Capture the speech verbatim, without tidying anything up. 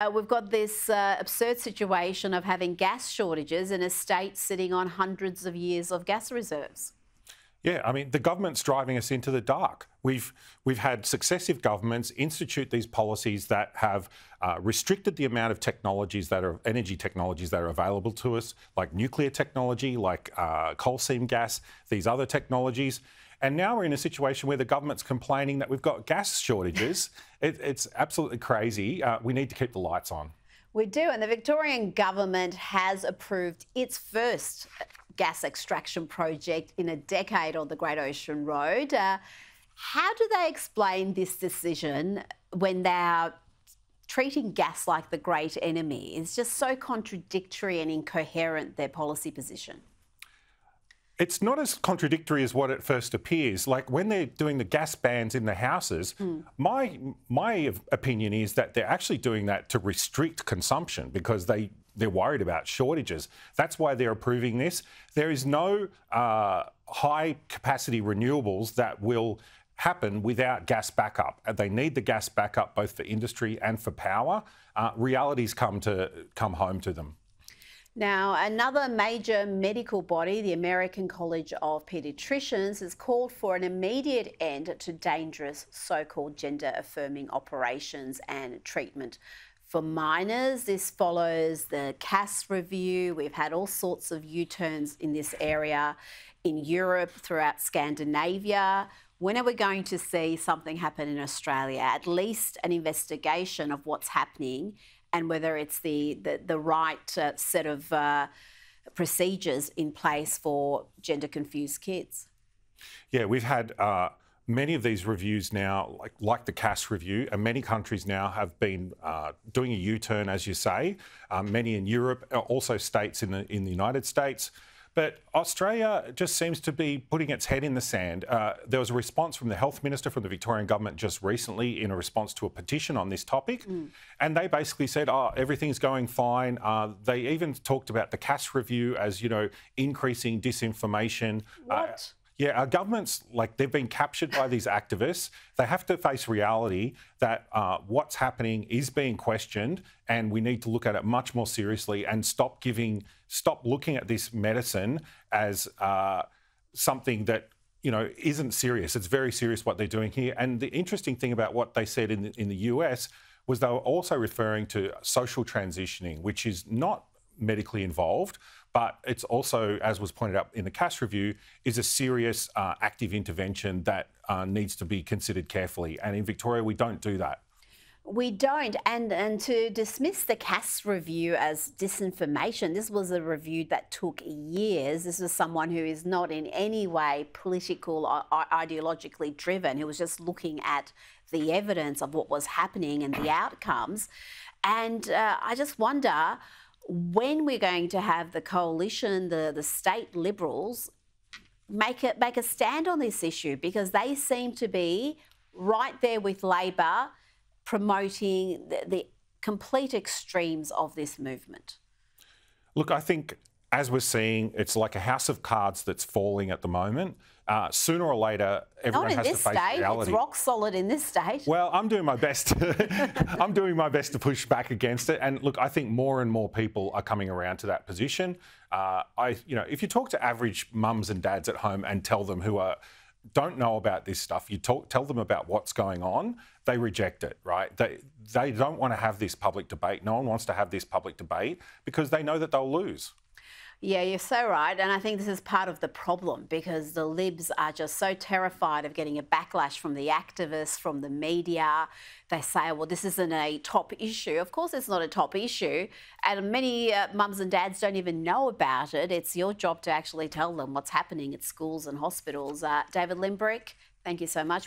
Uh, we've got this uh, absurd situation of having gas shortages in a state sitting on hundreds of years of gas reserves. Yeah, I mean, the government's driving us into the dark. We've, we've had successive governments institute these policies that have uh, restricted the amount of technologies that are, energy technologies that are available to us, like nuclear technology, like uh, coal seam gas, these other technologies. And now we're in a situation where the government's complaining that we've got gas shortages. it, it's absolutely crazy. Uh, we need to keep the lights on. We do, and the Victorian government has approved its first gas extraction project in a decade on the Great Ocean Road. Uh, how do they explain this decision when they're treating gas like the great enemy? It's just so contradictory and incoherent, their policy position. It's not as contradictory as what it first appears. Like when they're doing the gas bans in the houses, mm. my my opinion is that they're actually doing that to restrict consumption because they, they're worried about shortages. That's why they're approving this. There is no uh, high capacity renewables that will happen without gas backup. They need the gas backup both for industry and for power. Uh, realities come to come home to them. Now, another major medical body, the American College of Pediatricians, has called for an immediate end to dangerous so-called gender-affirming operations and treatment for minors. This follows the Cass review. We've had all sorts of U-turns in this area in Europe, throughout Scandinavia. When are we going to see something happen in Australia? At least an investigation of what's happening and whether it's the, the, the right uh, set of uh, procedures in place for gender-confused kids. Yeah, we've had uh, many of these reviews now, like, like the Cass review, and many countries now have been uh, doing a U-turn, as you say, um, many in Europe, also states in the, in the United States. But Australia just seems to be putting its head in the sand. Uh, there was a response from the Health Minister from the Victorian Government just recently in a response to a petition on this topic. Mm. And they basically said, oh, everything's going fine. Uh, they even talked about the Cass review as, you know, increasing disinformation. What? Uh, yeah, our governments, like, they've been captured by these activists. They have to face reality that uh, what's happening is being questioned and we need to look at it much more seriously and stop giving... Stop looking at this medicine as uh, something that, you know, isn't serious. It's very serious what they're doing here. And the interesting thing about what they said in the, in the U S was they were also referring to social transitioning, which is not medically involved, but it's also, as was pointed out in the Cass review, is a serious uh, active intervention that uh, needs to be considered carefully. And in Victoria, we don't do that. We don't, and, and to dismiss the Cass review as disinformation, this was a review that took years. This was someone who is not in any way political or ideologically driven, who was just looking at the evidence of what was happening and the outcomes. And uh, I just wonder when we're going to have the coalition, the, the state Liberals, make a, make a stand on this issue, because they seem to be right there with Labor, promoting the, the complete extremes of this movement? Look, I think, as we're seeing, it's like a house of cards that's falling at the moment. Uh, sooner or later, everyone has to face reality. Not in this state. It's rock solid in this state. Well, I'm doing my best. I'm doing my best to push back against it. And look, I think more and more people are coming around to that position. Uh, I, you know, if you talk to average mums and dads at home and tell them who are... don't know about this stuff, you talk, tell them about what's going on, they reject it, right? They, they don't want to have this public debate. No one wants to have this public debate because they know that they'll lose. Yeah, you're so right. And I think this is part of the problem, because the Libs are just so terrified of getting a backlash from the activists, from the media. They say, well, this isn't a top issue. Of course it's not a top issue. And many uh, mums and dads don't even know about it. It's your job to actually tell them what's happening at schools and hospitals. Uh, David Limbrick, thank you so much.